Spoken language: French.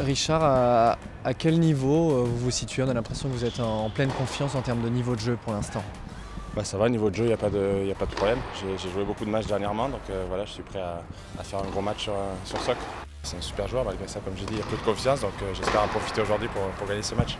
Richard, à quel niveau vous vous situez? On a l'impression que vous êtes en pleine confiance en termes de niveau de jeu pour l'instant. Bah ça va, niveau de jeu, il n'y a pas de problème. J'ai joué beaucoup de matchs dernièrement, donc voilà, je suis prêt à faire un gros match sur Sock. C'est un super joueur, malgré ça, comme j'ai dit, il y a peu de confiance, donc j'espère en profiter aujourd'hui pour gagner ce match.